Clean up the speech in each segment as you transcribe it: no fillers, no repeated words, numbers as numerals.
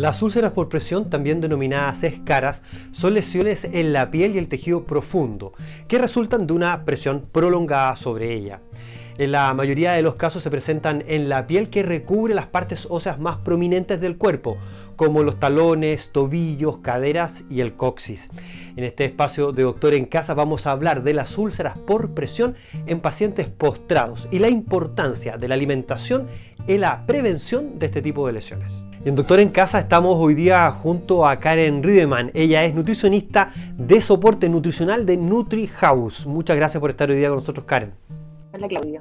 Las úlceras por presión, también denominadas escaras, son lesiones en la piel y el tejido profundo que resultan de una presión prolongada sobre ella. En la mayoría de los casos se presentan en la piel que recubre las partes óseas más prominentes del cuerpo, como los talones, tobillos, caderas y el coxis. En este espacio de Doctor en Casa vamos a hablar de las úlceras por presión en pacientes postrados y la importancia de la alimentación en la prevención de este tipo de lesiones. En Doctor en Casa estamos hoy día junto a Karen Riedemann. Ella es nutricionista de soporte nutricional de NutriHouse. Muchas gracias por estar hoy día con nosotros, Karen. Hola, Claudio.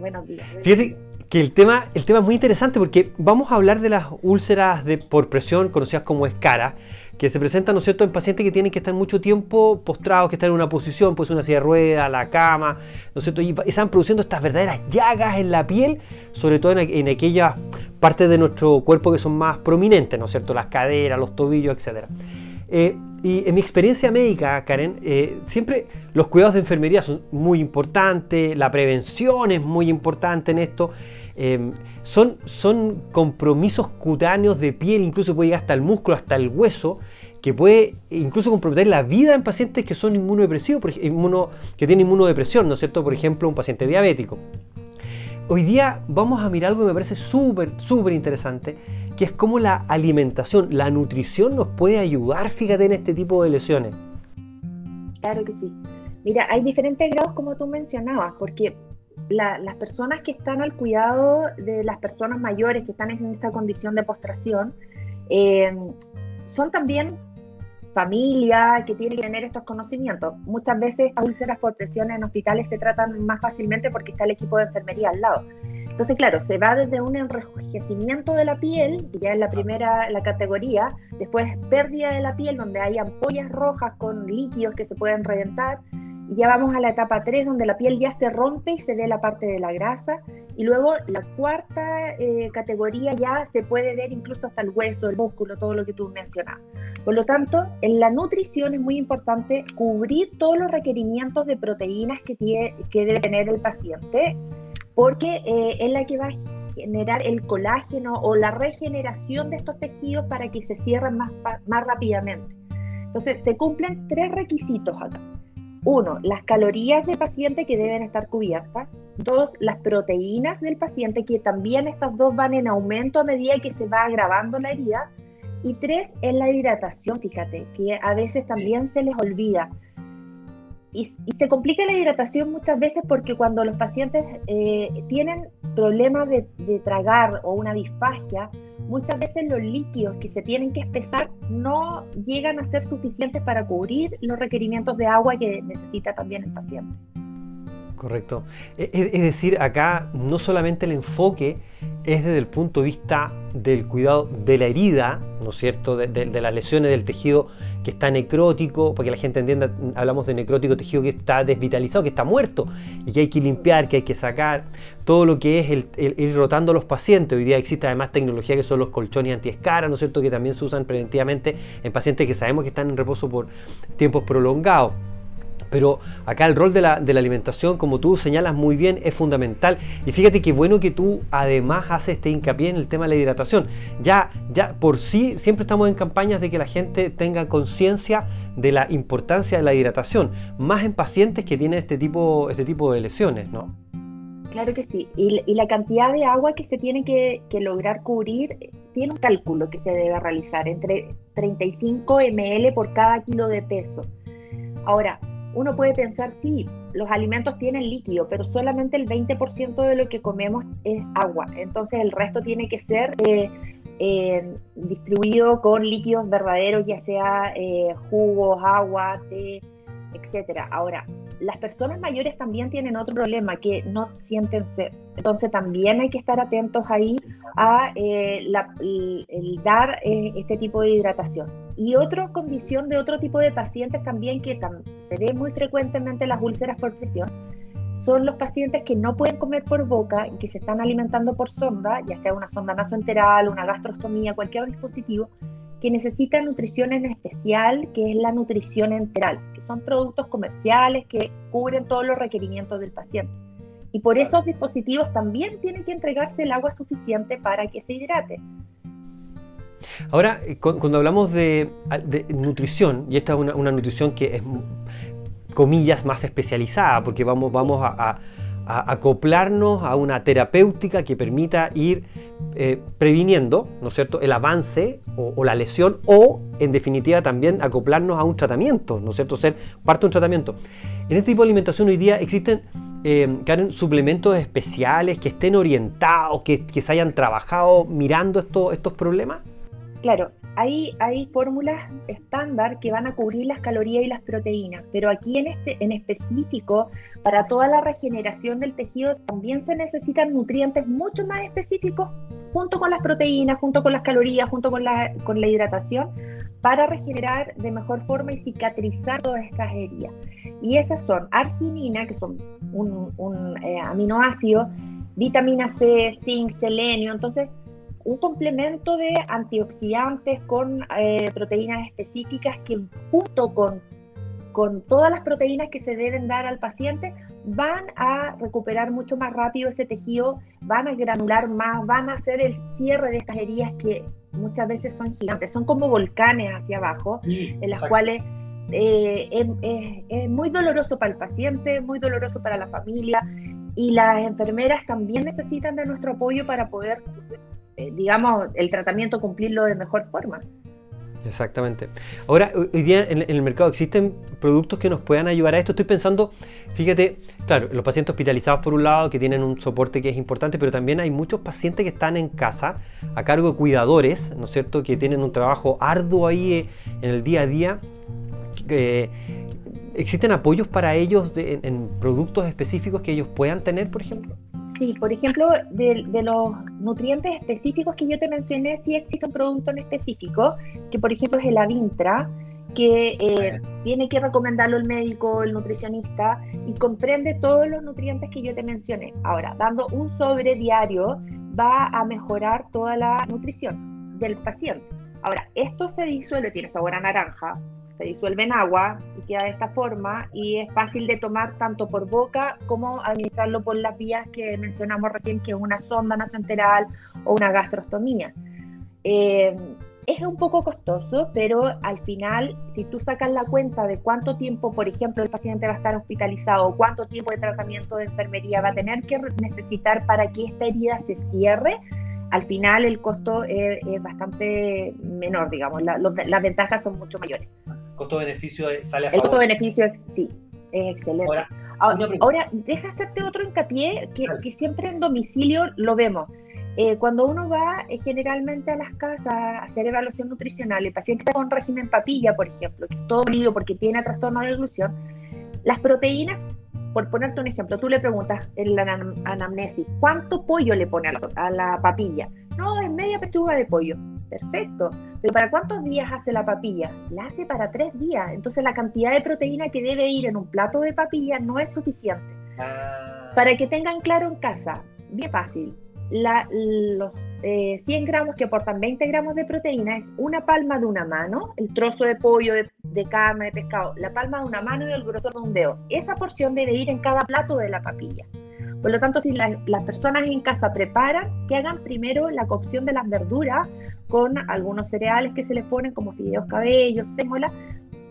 Buenos días. Fíjate que el tema es muy interesante porque vamos a hablar de las úlceras por presión, conocidas como escaras, que se presentan, ¿no es cierto?, en pacientes que tienen que estar mucho tiempo postrados, que están en una posición, pues una silla de rueda, la cama, ¿no es cierto?, y están produciendo estas verdaderas llagas en la piel, sobre todo en aquellas partes de nuestro cuerpo que son más prominentes, ¿no es cierto?, las caderas, los tobillos, etcétera. Y en mi experiencia médica, Karen, siempre los cuidados de enfermería son muy importantes, la prevención es muy importante en esto, son compromisos cutáneos de piel, incluso puede llegar hasta el músculo, hasta el hueso, que puede incluso comprometer la vida en pacientes que son inmunodepresivos, que tienen inmunodepresión, ¿no es cierto? Por ejemplo, un paciente diabético. Hoy día vamos a mirar algo que me parece súper interesante, que es cómo la alimentación, la nutrición nos puede ayudar, fíjate, en este tipo de lesiones. Claro que sí. Mira, hay diferentes grados como tú mencionabas, porque las personas que están al cuidado de las personas mayores que están en esta condición de postración, son también familia que tiene que tener estos conocimientos. Muchas veces estas úlceras por presión en hospitales se tratan más fácilmente porque está el equipo de enfermería al lado. Entonces, claro, se va desde un enrojecimiento de la piel, que ya es la categoría, después pérdida de la piel donde hay ampollas rojas con líquidos que se pueden reventar, y ya vamos a la etapa 3 donde la piel ya se rompe y se ve la parte de la grasa, y luego la cuarta categoría ya se puede ver incluso hasta el hueso, el músculo, todo lo que tú mencionabas. Por lo tanto, en la nutrición es muy importante cubrir todos los requerimientos de proteínas que debe tener el paciente, porque es la que va a generar el colágeno o la regeneración de estos tejidos para que se cierren más rápidamente. Entonces, se cumplen 3 requisitos acá. 1, las calorías del paciente que deben estar cubiertas. 2, las proteínas del paciente, que también estas 2 van en aumento a medida que se va agravando la herida. Y 3, es la hidratación, fíjate, que a veces también se les olvida. Y se complica la hidratación muchas veces porque cuando los pacientes tienen problemas de tragar o una disfagia, muchas veces los líquidos que se tienen que espesar no llegan a ser suficientes para cubrir los requerimientos de agua que necesita también el paciente. Correcto. Es decir, acá no solamente el enfoque es desde el punto de vista del cuidado de la herida, ¿no es cierto?, de las lesiones del tejido que está necrótico, para que la gente entienda, hablamos de necrótico, tejido que está desvitalizado, que está muerto, y que hay que limpiar, que hay que sacar, todo lo que es el ir rotando a los pacientes. Hoy día existe además tecnología que son los colchones antiescaras, ¿no es cierto?, que también se usan preventivamente en pacientes que sabemos que están en reposo por tiempos prolongados. Pero acá el rol de la alimentación, como tú señalas muy bien, es fundamental. Y fíjate qué bueno que tú además haces este hincapié en el tema de la hidratación. Ya por sí siempre estamos en campañas de que la gente tenga conciencia de la importancia de la hidratación, más en pacientes que tienen este tipo de lesiones, ¿no? Claro que sí. Y la cantidad de agua que se tiene que lograr cubrir tiene un cálculo que se debe realizar entre 35 ml por cada kilo de peso. Ahora, uno puede pensar, sí, los alimentos tienen líquido, pero solamente el 20% de lo que comemos es agua. Entonces el resto tiene que ser distribuido con líquidos verdaderos, ya sea jugos, agua, té, etc. Ahora, las personas mayores también tienen otro problema, que no sienten sed. Entonces también hay que estar atentos ahí a dar este tipo de hidratación. Y otra condición de otro tipo de pacientes también que se ve muy frecuentemente las úlceras por presión son los pacientes que no pueden comer por boca, que se están alimentando por sonda, ya sea una sonda nasoenteral, una gastrostomía, cualquier dispositivo, que necesita nutrición en especial, que es la nutrición enteral, que son productos comerciales que cubren todos los requerimientos del paciente. Y por esos dispositivos también tienen que entregarse el agua suficiente para que se hidrate. Ahora, cuando hablamos de nutrición, y esta es una nutrición que es, comillas, más especializada, porque vamos a acoplarnos a una terapéutica que permita ir previniendo, ¿no es cierto?, el avance o la lesión, o en definitiva también acoplarnos a un tratamiento, ¿no es cierto?, ser parte de un tratamiento. En este tipo de alimentación hoy día existen, Karen, suplementos especiales que estén orientados, que se hayan trabajado mirando estos problemas. Claro, hay fórmulas estándar que van a cubrir las calorías y las proteínas, pero aquí en específico, para toda la regeneración del tejido también se necesitan nutrientes mucho más específicos, junto con las proteínas, junto con las calorías, junto con la hidratación, para regenerar de mejor forma y cicatrizar todas estas heridas. Y esas son arginina, que son un aminoácido, vitamina C, zinc, selenio, entonces un complemento de antioxidantes con proteínas específicas que junto con todas las proteínas que se deben dar al paciente van a recuperar mucho más rápido ese tejido, van a granular más, van a hacer el cierre de estas heridas que muchas veces son gigantes, son como volcanes hacia abajo, sí, en las cuales es muy doloroso para el paciente, muy doloroso para la familia, y las enfermeras también necesitan de nuestro apoyo para poder, digamos, el tratamiento cumplirlo de mejor forma. Exactamente. Ahora, hoy día en el mercado existen productos que nos puedan ayudar a esto. Estoy pensando, fíjate, claro, los pacientes hospitalizados por un lado, que tienen un soporte que es importante, pero también hay muchos pacientes que están en casa a cargo de cuidadores, ¿no es cierto?, que tienen un trabajo arduo ahí en el día a día. ¿Existen apoyos para ellos en productos específicos que ellos puedan tener, por ejemplo? Sí, por ejemplo, de los nutrientes específicos que yo te mencioné, sí existe un producto en específico, que por ejemplo es el Avintra, que tiene que recomendarlo el médico, el nutricionista, y comprende todos los nutrientes que yo te mencioné. Ahora, dando un sobre diario va a mejorar toda la nutrición del paciente. Ahora, esto se disuelve, tiene sabor a naranja, se disuelve en agua y queda de esta forma, y es fácil de tomar tanto por boca como administrarlo por las vías que mencionamos recién, que es una sonda nasoenteral o una gastrostomía. Es un poco costoso, pero al final, si tú sacas la cuenta de cuánto tiempo, por ejemplo, el paciente va a estar hospitalizado, o cuánto tiempo de tratamiento de enfermería va a tener que necesitar para que esta herida se cierre, al final el costo es bastante menor, digamos, las ventajas son mucho mayores. Costo-beneficio sale a favor. El costo-beneficio sí, es excelente. Ahora, deja hacerte otro hincapié que siempre en domicilio lo vemos. Cuando uno va generalmente a las casas a hacer evaluación nutricional, el paciente está con régimen papilla, por ejemplo, que es todo lío porque tiene trastorno de glucción, las proteínas, por ponerte un ejemplo, tú le preguntas en la anamnesis, ¿cuánto pollo le pone a la papilla? No, es media pechuga de pollo. Perfecto, pero ¿para cuántos días hace la papilla? La hace para 3 días, entonces la cantidad de proteína que debe ir en un plato de papilla no es suficiente. Para que tengan claro en casa, bien fácil, los 100 gramos que aportan 20 gramos de proteína es una palma de una mano, el trozo de pollo, de carne, de pescado, la palma de una mano y el grosor de un dedo. Esa porción debe ir en cada plato de la papilla. Por lo tanto, si las personas en casa preparan, que hagan primero la cocción de las verduras con algunos cereales que se les ponen, como fideos, cabellos, sémola,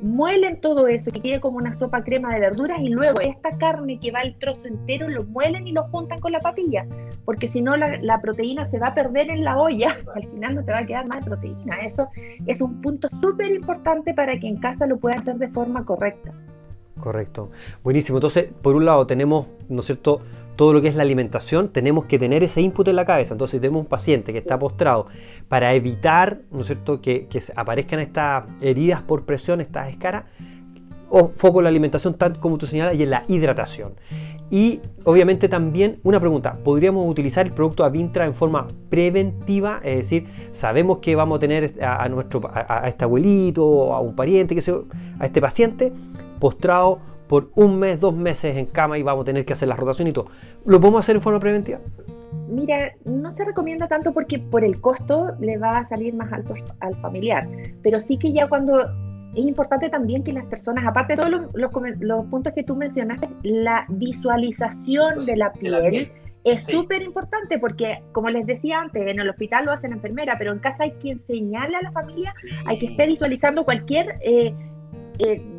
muelen todo eso, que quede como una sopa crema de verduras, y luego esta carne que va el trozo entero lo muelen y lo juntan con la papilla, porque si no la proteína se va a perder en la olla, al final no te va a quedar más proteína. Eso es un punto súper importante para que en casa lo puedan hacer de forma correcta. Correcto, buenísimo. Entonces, por un lado tenemos, ¿no es cierto?, todo lo que es la alimentación, tenemos que tener ese input en la cabeza. Entonces, si tenemos un paciente que está postrado, para evitar, ¿no es cierto?, que aparezcan estas heridas por presión, estas escaras, o foco en la alimentación, tal como tú señalas, y en la hidratación. Y obviamente también una pregunta, ¿podríamos utilizar el producto Avintra en forma preventiva? Es decir, sabemos que vamos a tener a este abuelito, a un pariente, que sea, a este paciente postrado por 1 mes, 2 meses en cama, y vamos a tener que hacer la rotación y todo. ¿Lo podemos hacer en forma preventiva? Mira, no se recomienda tanto porque por el costo le va a salir más alto al familiar, pero sí que ya cuando... Es importante también que las personas, aparte de todos los puntos que tú mencionaste, la visualización de la piel Es súper importante porque, como les decía antes, en el hospital lo hacen la enfermera, pero en casa hay que enseñarle a la familia, hay que estar visualizando cualquier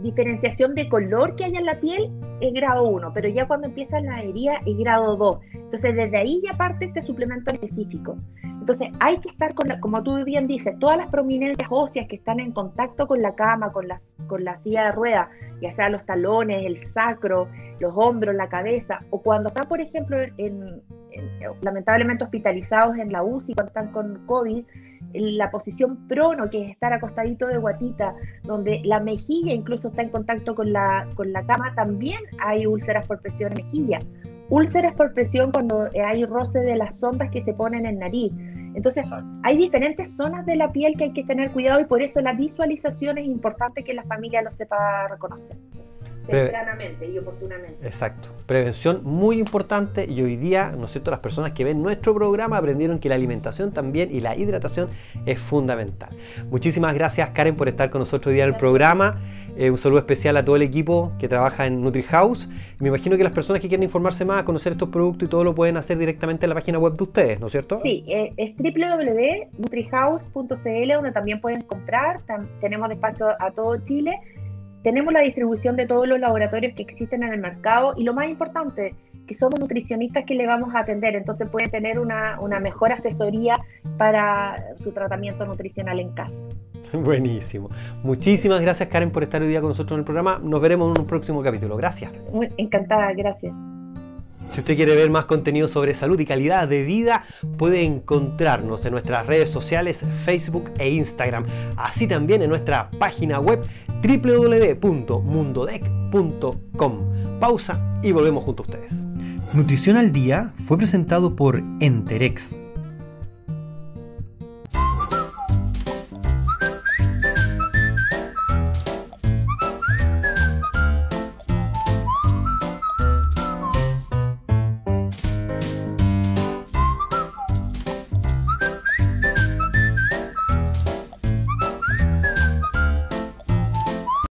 diferenciación de color que haya en la piel, es grado 1, pero ya cuando empiezan las heridas es grado 2. Entonces, desde ahí ya parte este suplemento específico. Entonces, hay que estar, con la, como tú bien dices, todas las prominencias óseas que están en contacto con la cama, con la silla de ruedas, ya sea los talones, el sacro, los hombros, la cabeza, o cuando están, por ejemplo, lamentablemente hospitalizados en la UCI, cuando están con COVID, la posición prono, que es estar acostadito de guatita, donde la mejilla incluso está en contacto con la cama, también hay úlceras por presión en mejilla, úlceras por presión cuando hay roce de las ondas que se ponen en nariz. Entonces, hay diferentes zonas de la piel que hay que tener cuidado, y por eso la visualización es importante, que la familia lo sepa reconocer tempranamente y oportunamente. Exacto. Prevención muy importante, y hoy día, ¿no es cierto?, las personas que ven nuestro programa aprendieron que la alimentación también y la hidratación es fundamental. Muchísimas gracias, Karen, por estar con nosotros hoy día en el programa. Un saludo especial a todo el equipo que trabaja en NutriHouse. Me imagino que las personas que quieren informarse más, conocer estos productos y todo, lo pueden hacer directamente en la página web de ustedes, ¿no es cierto? Sí, es www.nutrihouse.cl, donde también pueden comprar. Tenemos despacho a todo Chile. Tenemos la distribución de todos los laboratorios que existen en el mercado, y lo más importante, que somos nutricionistas que le vamos a atender, entonces pueden tener una mejor asesoría para su tratamiento nutricional en casa. Buenísimo. Muchísimas gracias, Karen, por estar hoy día con nosotros en el programa. Nos veremos en un próximo capítulo. Gracias. Muy encantada, gracias. Si usted quiere ver más contenido sobre salud y calidad de vida, puede encontrarnos en nuestras redes sociales, Facebook e Instagram, así también en nuestra página web www.mundodec.com. Pausa y volvemos junto a ustedes. Nutrición al Día fue presentado por Enterex.